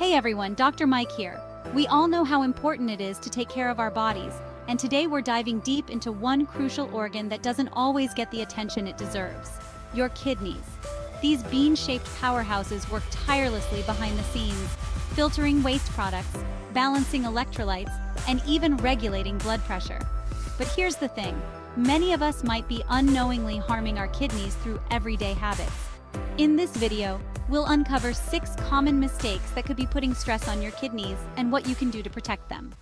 Hey everyone, Dr. Mike here. We all know how important it is to take care of our bodies, and today we're diving deep into one crucial organ that doesn't always get the attention it deserves: your kidneys. These bean-shaped powerhouses work tirelessly behind the scenes, filtering waste products, balancing electrolytes, and even regulating blood pressure. But here's the thing, many of us might be unknowingly harming our kidneys through everyday habits. In this video, we'll uncover 6 common mistakes that could be putting stress on your kidneys and what you can do to protect them.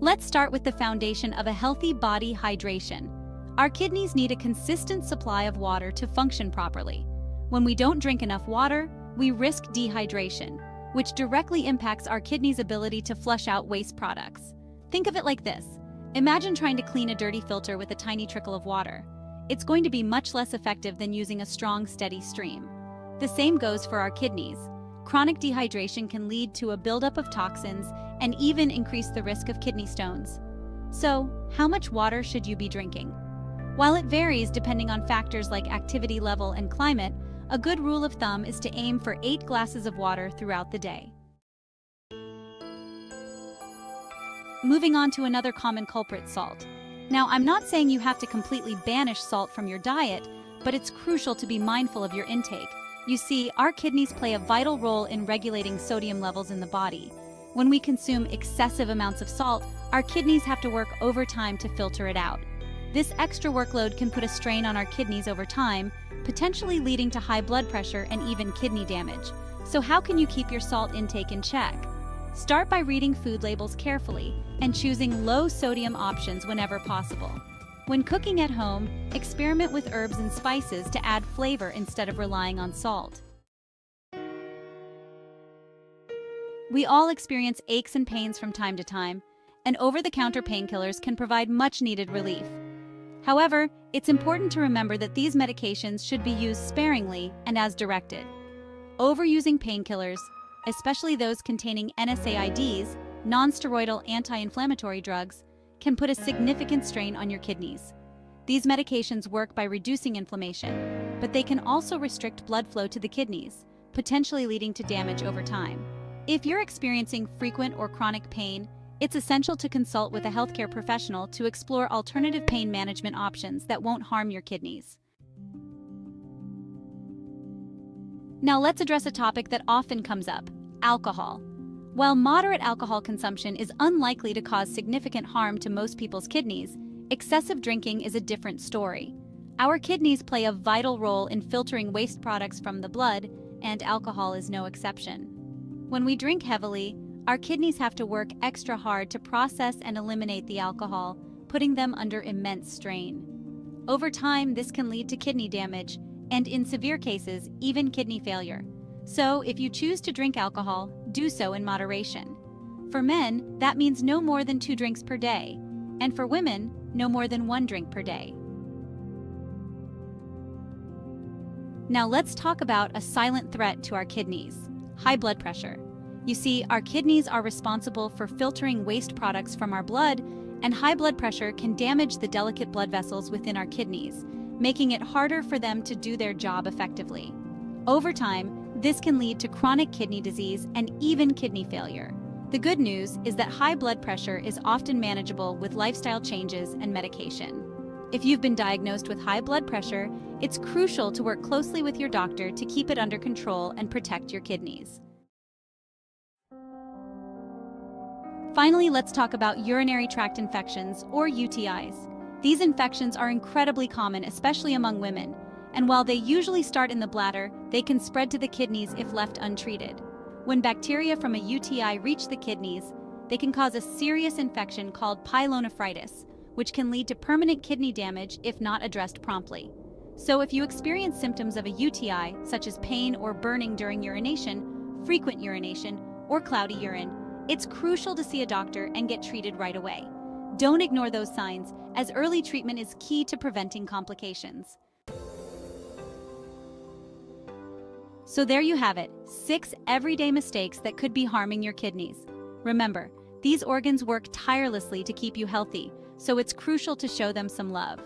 Let's start with the foundation of a healthy body: hydration. Our kidneys need a consistent supply of water to function properly. When we don't drink enough water, we risk dehydration, which directly impacts our kidneys' ability to flush out waste products. Think of it like this. Imagine trying to clean a dirty filter with a tiny trickle of water. It's going to be much less effective than using a strong, steady stream. The same goes for our kidneys. Chronic dehydration can lead to a buildup of toxins and even increase the risk of kidney stones. So, how much water should you be drinking? While it varies depending on factors like activity level and climate, a good rule of thumb is to aim for 8 glasses of water throughout the day. Moving on to another common culprit: salt. Now, I'm not saying you have to completely banish salt from your diet, but it's crucial to be mindful of your intake. You see, our kidneys play a vital role in regulating sodium levels in the body. When we consume excessive amounts of salt, our kidneys have to work overtime to filter it out. This extra workload can put a strain on our kidneys over time, potentially leading to high blood pressure and even kidney damage. So how can you keep your salt intake in check? Start by reading food labels carefully and choosing low-sodium options whenever possible. When cooking at home, experiment with herbs and spices to add flavor instead of relying on salt. We all experience aches and pains from time to time, and over-the-counter painkillers can provide much-needed relief. However, it's important to remember that these medications should be used sparingly and as directed. Overusing painkillers, especially those containing NSAIDs, non-steroidal anti-inflammatory drugs, can put a significant strain on your kidneys. These medications work by reducing inflammation, but they can also restrict blood flow to the kidneys, potentially leading to damage over time. If you're experiencing frequent or chronic pain, it's essential to consult with a healthcare professional to explore alternative pain management options that won't harm your kidneys. Now let's address a topic that often comes up: alcohol. While moderate alcohol consumption is unlikely to cause significant harm to most people's kidneys, excessive drinking is a different story. Our kidneys play a vital role in filtering waste products from the blood, and alcohol is no exception. When we drink heavily, our kidneys have to work extra hard to process and eliminate the alcohol, putting them under immense strain. Over time, this can lead to kidney damage, and in severe cases, even kidney failure. So, if you choose to drink alcohol, do so in moderation. For men, that means no more than 2 drinks per day, and for women, no more than 1 drink per day. Now let's talk about a silent threat to our kidneys: high blood pressure. You see, our kidneys are responsible for filtering waste products from our blood, and high blood pressure can damage the delicate blood vessels within our kidneys, making it harder for them to do their job effectively. Over time, this can lead to chronic kidney disease and even kidney failure. The good news is that high blood pressure is often manageable with lifestyle changes and medication. If you've been diagnosed with high blood pressure, it's crucial to work closely with your doctor to keep it under control and protect your kidneys. Finally, let's talk about urinary tract infections, or UTIs. These infections are incredibly common, especially among women, and while they usually start in the bladder, they can spread to the kidneys if left untreated. When bacteria from a UTI reach the kidneys, they can cause a serious infection called pyelonephritis, which can lead to permanent kidney damage if not addressed promptly. So if you experience symptoms of a UTI, such as pain or burning during urination, frequent urination, or cloudy urine, it's crucial to see a doctor and get treated right away. Don't ignore those signs, as early treatment is key to preventing complications. So there you have it, 6 everyday mistakes that could be harming your kidneys. Remember, these organs work tirelessly to keep you healthy, so it's crucial to show them some love.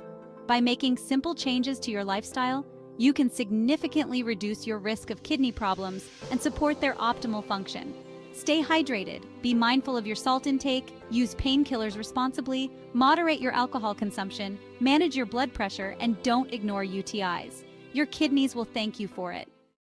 By making simple changes to your lifestyle, you can significantly reduce your risk of kidney problems and support their optimal function. Stay hydrated, be mindful of your salt intake, use painkillers responsibly, moderate your alcohol consumption, manage your blood pressure, and don't ignore UTIs. Your kidneys will thank you for it.